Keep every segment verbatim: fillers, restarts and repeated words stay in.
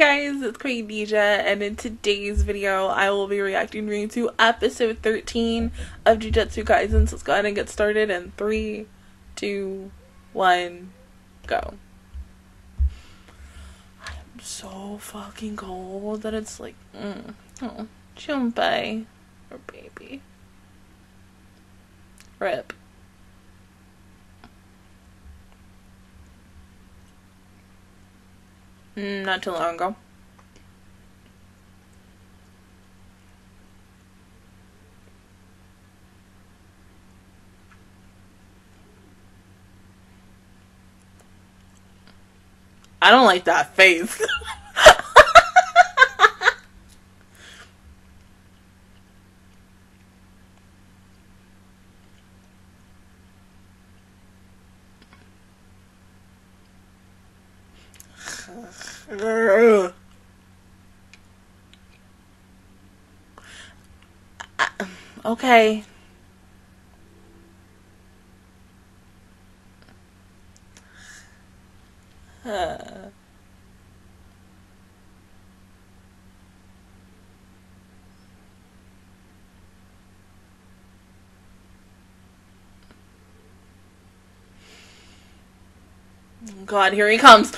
Hey guys, it's Queen Dija, and in today's video I will be reacting to episode thirteen of Jujutsu Kaisen. So let's go ahead and get started in three, two, one, go. I am so fucking cold that it's like, mm, oh, Junpei, or baby. Rip. Not too long ago. I don't like that face. I, okay. Uh. God, here he comes.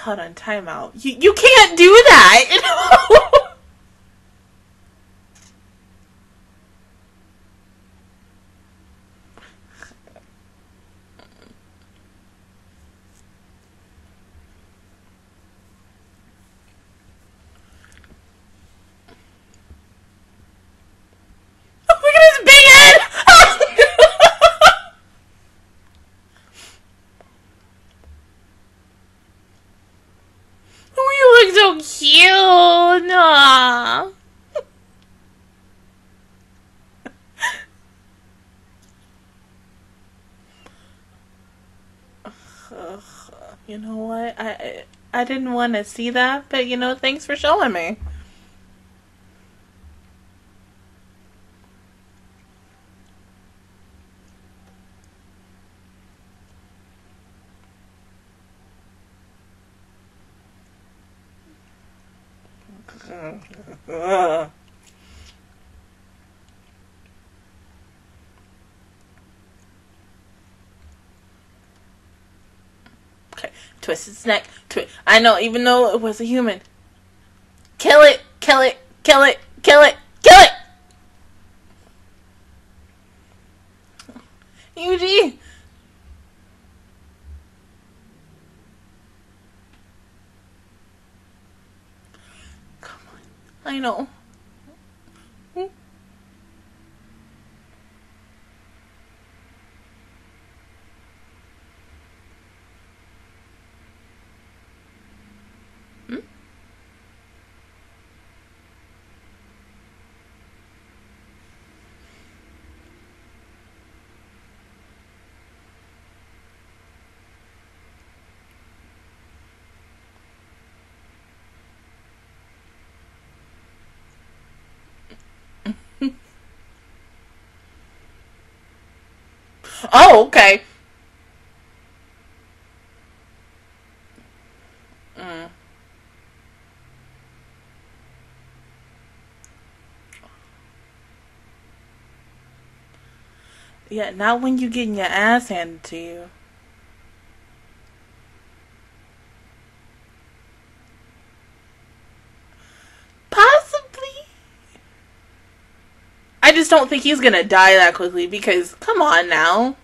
Hold on, time out. You, you can't do that! You know what? I I didn't want to see that, but you know, thanks for showing me. Twist its neck. Twi I know, even though it was a human. Kill it! Kill it! Kill it! Kill it! Kill it! Yuji! Come on. I know. Oh, okay. Mm. Yeah, not when you getting your ass handed to you. Possibly. I just don't think he's gonna die that quickly because, come on now.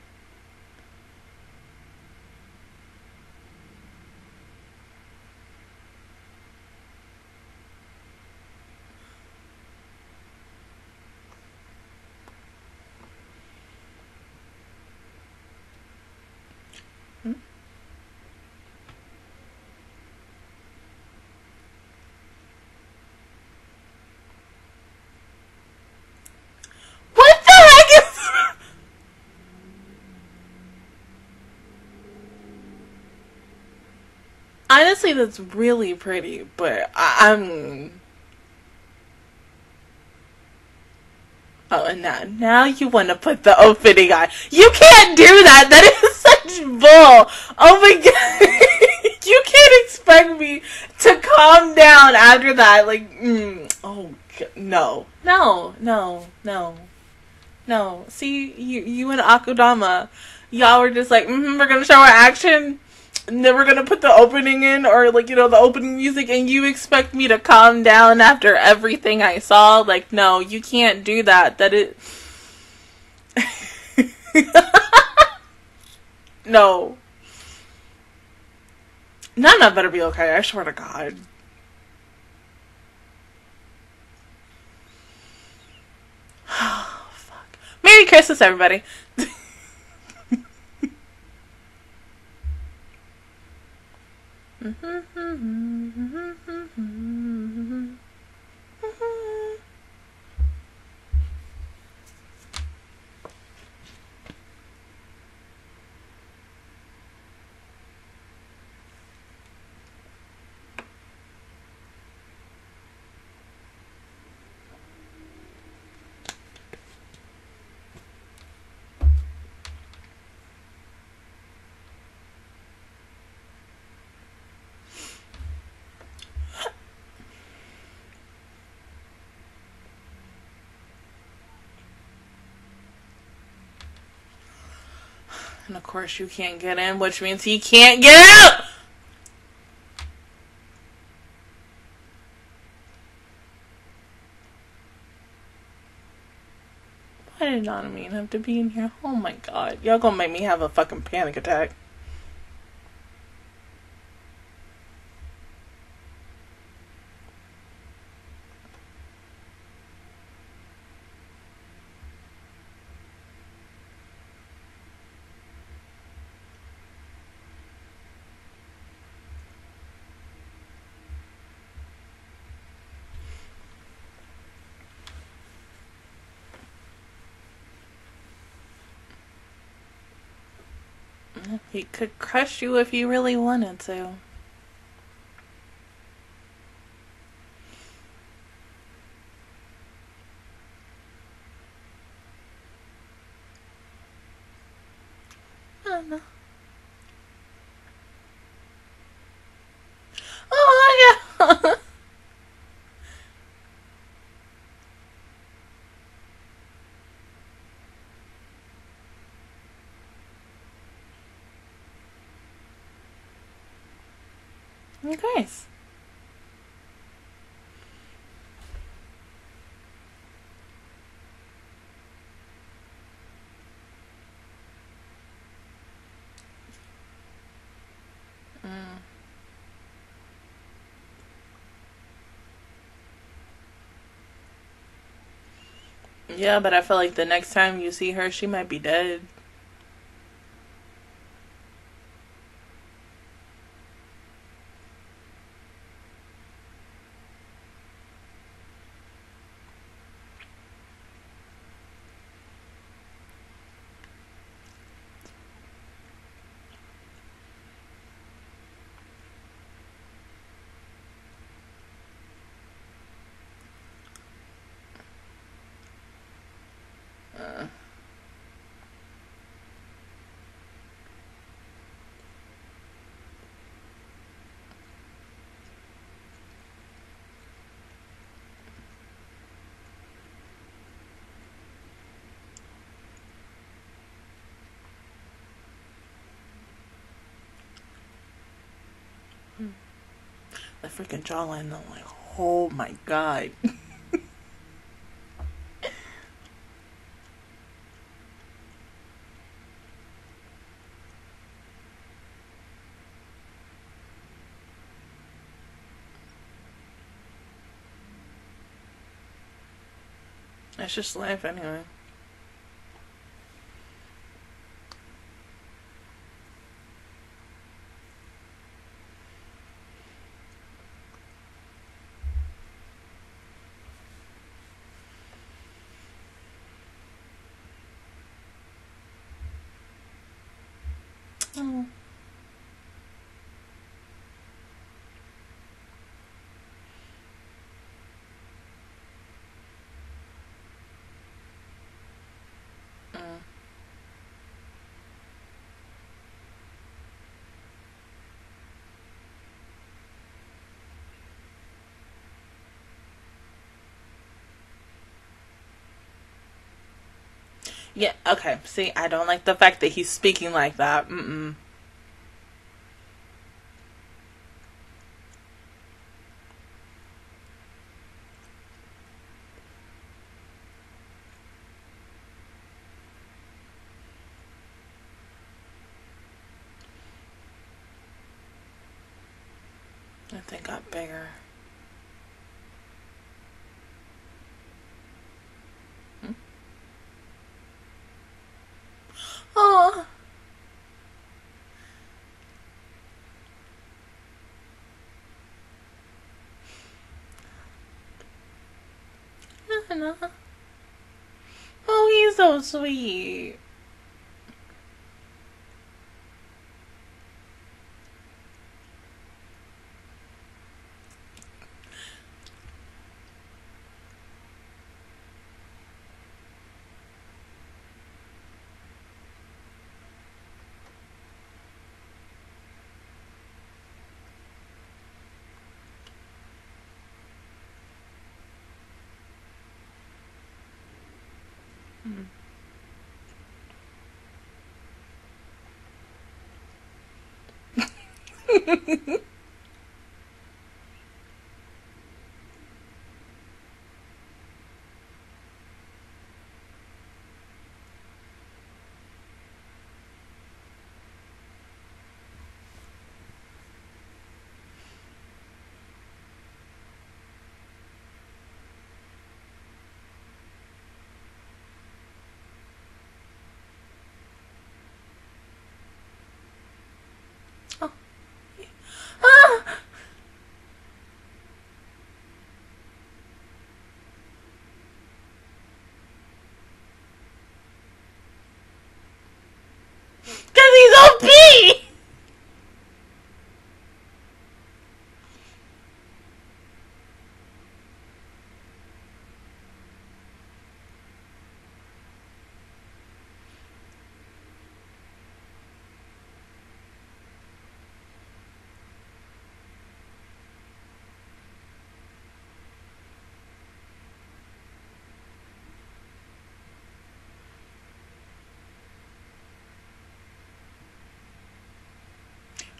Honestly, that's really pretty, but I I'm Oh, and now, now you want to put the opening on. You can't do that. That is such bull. Oh my god. You can't expect me to calm down after that. Like, mm, oh god. No. No. No. No. No. See, you, you and Akudama, y'all were just like, mm-hmm, we're going to show our action. And then we're going to put the opening in, or like, you know, the opening music, and you expect me to calm down after everything I saw? Like, no, you can't do that. That it... No. None of it better be okay, I swear to God. Oh, fuck. Merry Christmas, everybody. And of course you can't get in, which means he can't get out! Why did Nanami have to be in here? Oh my god. Y'all gonna make me have a fucking panic attack. He could crush you if you really wanted to. I don't know. Oh yeah. You guys. Mm. Yeah, but I feel like the next time you see her, she might be dead. The freaking jawline, though, like, oh my god. That's just life, anyway. Yeah, okay. See, I don't like the fact that he's speaking like that. Mm-mm. That thing got bigger. Oh. Oh, he's so sweet.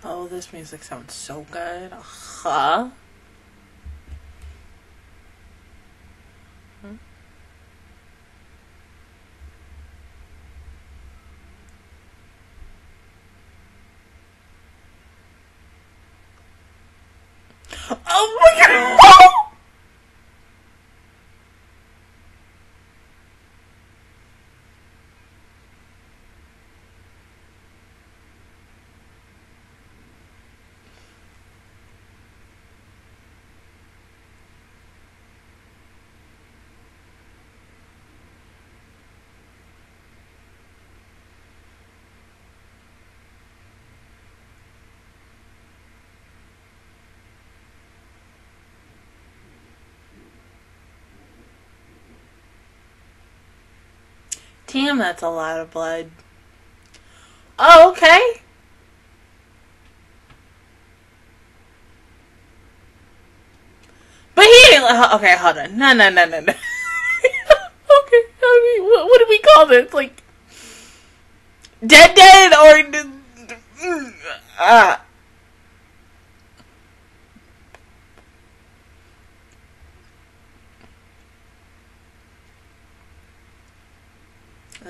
Oh, this music sounds so good. Huh? Damn, that's a lot of blood. Oh, okay. But he didn't. Okay, hold on. No, no, no, no, no. Okay, I mean, what, what do we call this? Like, dead, dead, or ah. Uh.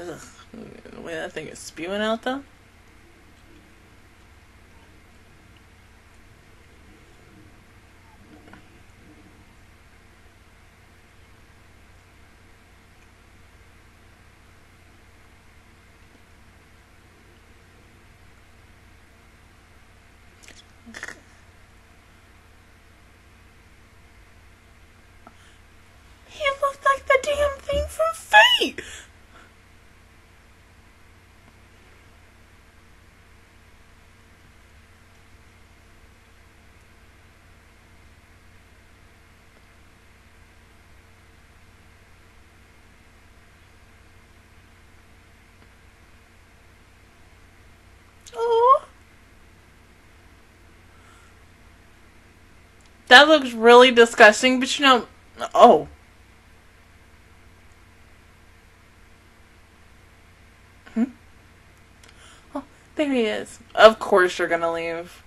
Ugh, the way that thing is spewing out though. He looked like the damn thing from Fate! That looks really disgusting, but you know, oh. There he is. Of course you're gonna leave.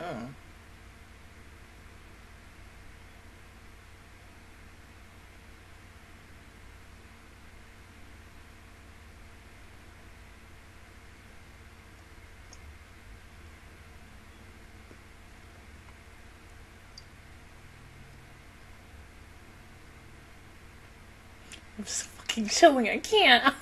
Oh. I'm just fucking chilling. I can't.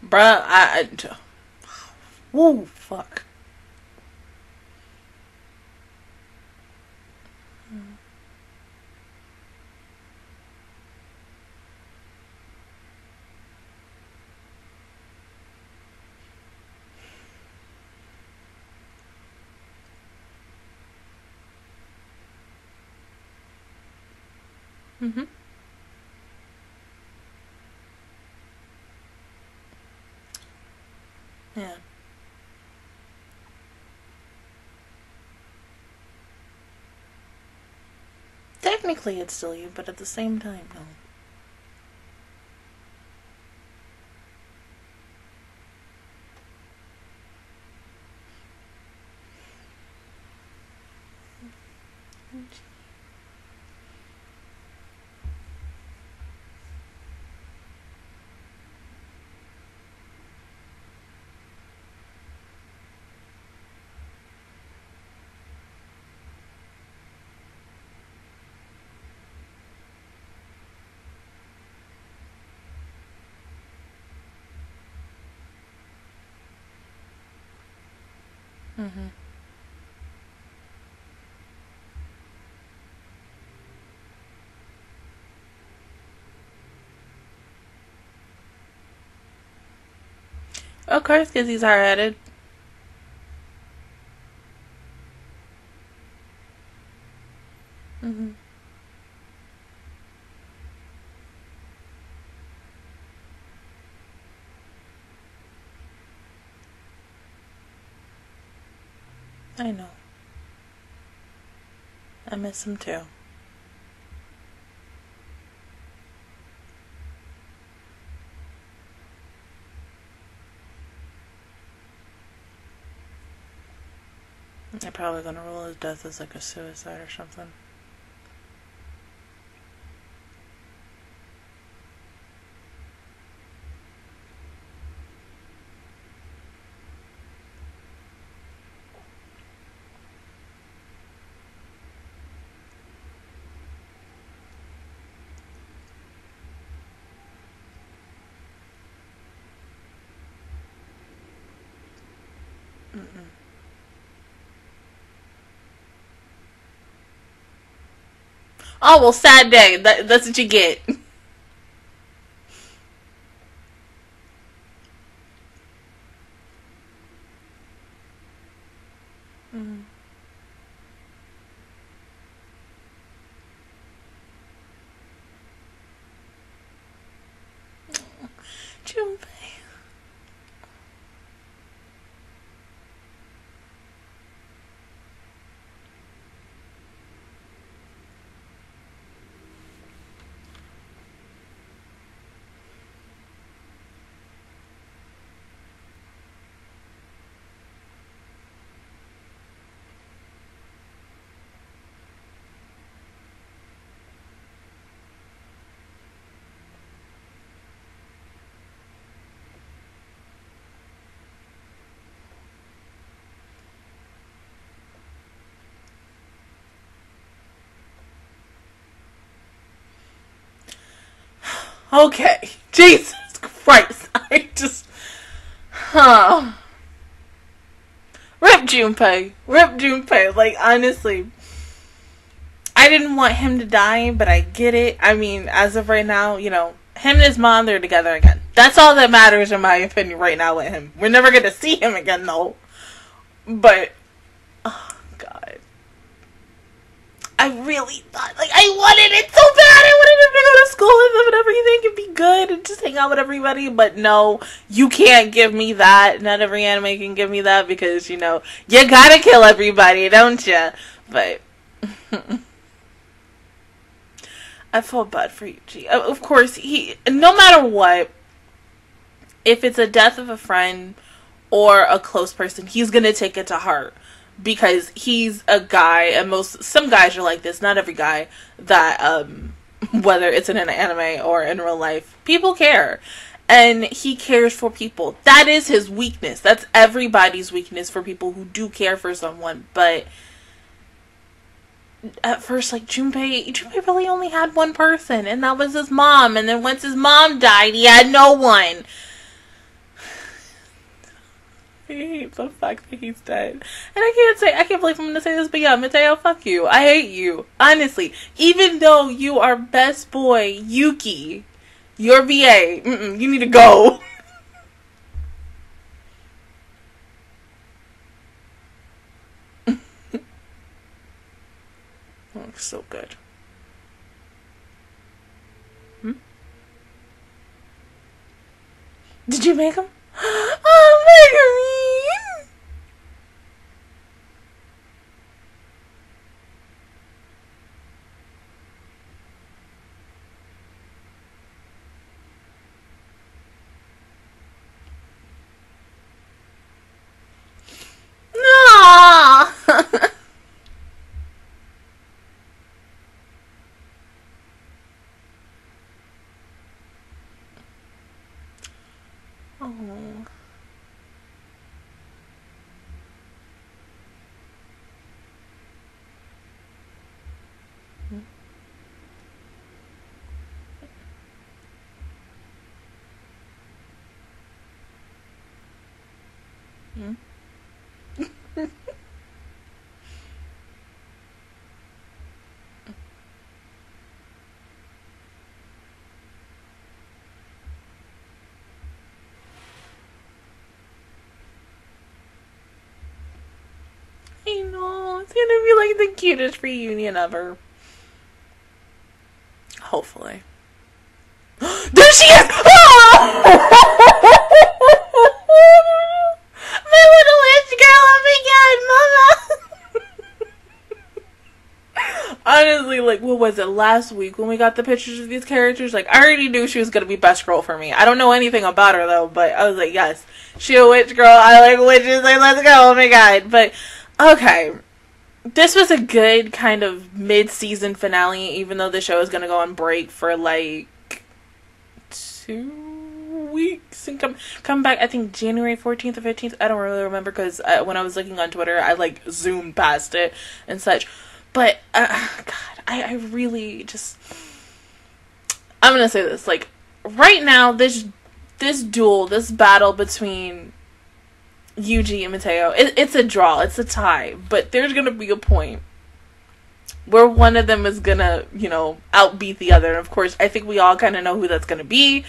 Bruh, I, I... Whoa, fuck. Mm-hmm. Yeah. Technically it's still you, but at the same time, no. Mm-hmm. Of course, because he's hard-headed. Mm-hmm. I know. I miss him too. They're probably gonna roll his death as like a suicide or something. Mm-mm. Oh, well, sad day. That, that's what you get. Mm-hmm. Junpei. Okay. Jesus Christ. I just... Huh. Rip Junpei. Rip Junpei. Like, honestly. I didn't want him to die, but I get it. I mean, as of right now, you know, him and his mom, they're together again. That's all that matters, in my opinion, right now with him. We're never going to see him again, though. But, oh, God. I really thought, like, I wanted it so bad. I wanted him to go to school with him and everything and be good and just hang out with everybody. But no, you can't give me that. Not every anime can give me that because, you know, you gotta kill everybody, don't you? But... I felt bad for Yuji. Of course, he, no matter what, if it's a death of a friend or a close person, he's going to take it to heart because he's a guy, and most, some guys are like this, not every guy, that, um, whether it's in an anime or in real life, people care. And he cares for people. That is his weakness. That's everybody's weakness, for people who do care for someone, but... At first, like, Junpei, Junpei really only had one person, and that was his mom. And then once his mom died, he had no one. I hate the fact that he's dead. And I can't say, I can't believe I'm going to say this, but yeah, Mateo, fuck you. I hate you. Honestly. Even though you are best boy, Yuki, your V A, mm-mm, you need to go. So good. Hmm? Did you make him? Oh, Megumi! Hmm? I know, it's gonna be like the cutest reunion ever. Hopefully. There she is! Oh! Honestly, like, what was it, last week when we got the pictures of these characters? Like, I already knew she was going to be best girl for me. I don't know anything about her, though, but I was like, yes, she a witch girl. I like witches. Like, let's go. Oh, my God. But, okay. This was a good kind of mid-season finale, even though the show is going to go on break for, like, two weeks and come, come back, I think, January fourteenth or fifteenth. I don't really remember because when I was looking on Twitter, I, like, zoomed past it and such. But, uh, God, I, I really just, I'm going to say this, like, right now, this, this duel, this battle between Yuji and Mateo, it, it's a draw, it's a tie, but there's going to be a point where one of them is going to, you know, outbeat the other, and of course, I think we all kind of know who that's going to be,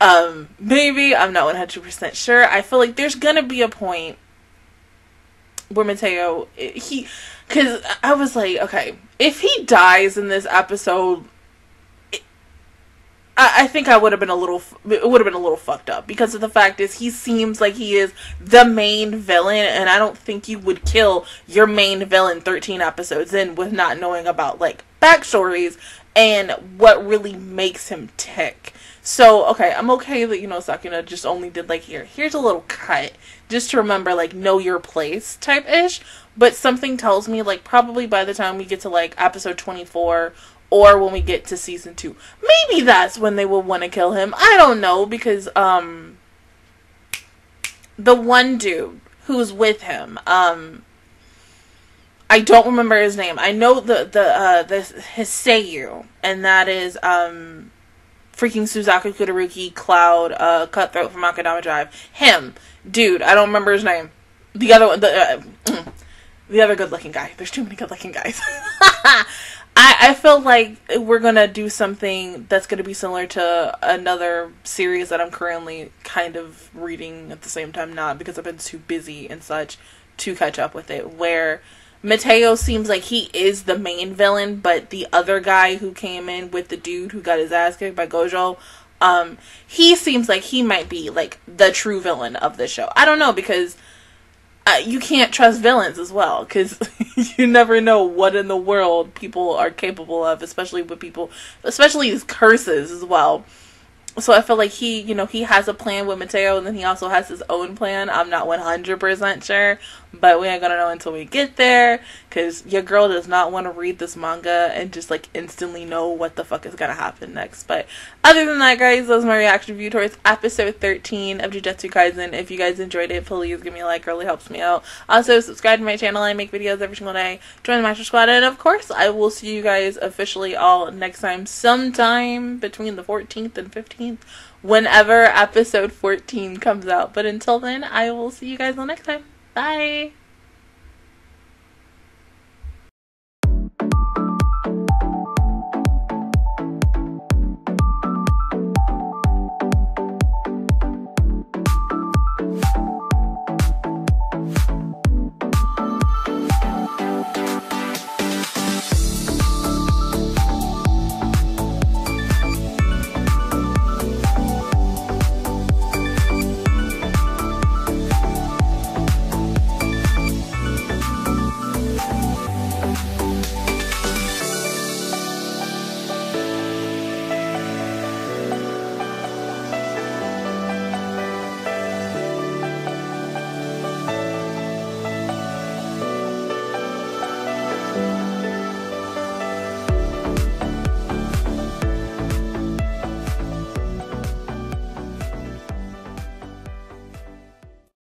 um, maybe, I'm not one hundred percent sure. I feel like there's going to be a point where Mateo, he... Because I was like, okay, if he dies in this episode, it, I, I think I would have been a little, it would have been a little fucked up. Because of the fact is, he seems like he is the main villain, and I don't think you would kill your main villain thirteen episodes in with not knowing about, like, backstories and what really makes him tick. So, okay, I'm okay that, you know, Sakuna just only did, like, here, here's a little cut, just to remember, like, know your place type-ish, but something tells me, like, probably by the time we get to, like, episode twenty-four, or when we get to season two, maybe that's when they will want to kill him, I don't know, because, um, the one dude who's with him, um, I don't remember his name, I know the, the, uh, the Hisei, and that is, um, freaking Suzaku Kutaruki, Cloud, uh, Cutthroat from Akudama Drive. Him. Dude, I don't remember his name. The other one, the, uh, the other good-looking guy. There's too many good-looking guys. I, I feel like we're gonna do something that's gonna be similar to another series that I'm currently kind of reading at the same time, not because I've been too busy and such to catch up with it, where Mateo seems like he is the main villain, but the other guy who came in with the dude who got his ass kicked by Gojo, um, he seems like he might be, like, the true villain of the show. I don't know, because Uh, you can't trust villains as well, because you never know what in the world people are capable of, especially with people, especially these curses as well. So I feel like he, you know, he has a plan with Mateo, and then he also has his own plan. I'm not one hundred percent sure, but we ain't gonna know until we get there, because your girl does not want to read this manga and just, like, instantly know what the fuck is gonna happen next. But other than that, guys, that was my reaction review towards episode thirteen of Jujutsu Kaisen. If you guys enjoyed it, please give me a like. It really helps me out. Also, subscribe to my channel. I make videos every single day. Join the Master Squad, and of course, I will see you guys officially all next time, sometime between the fourteenth and fifteenth, whenever episode fourteen comes out. But until then, I will see you guys all next time. Bye!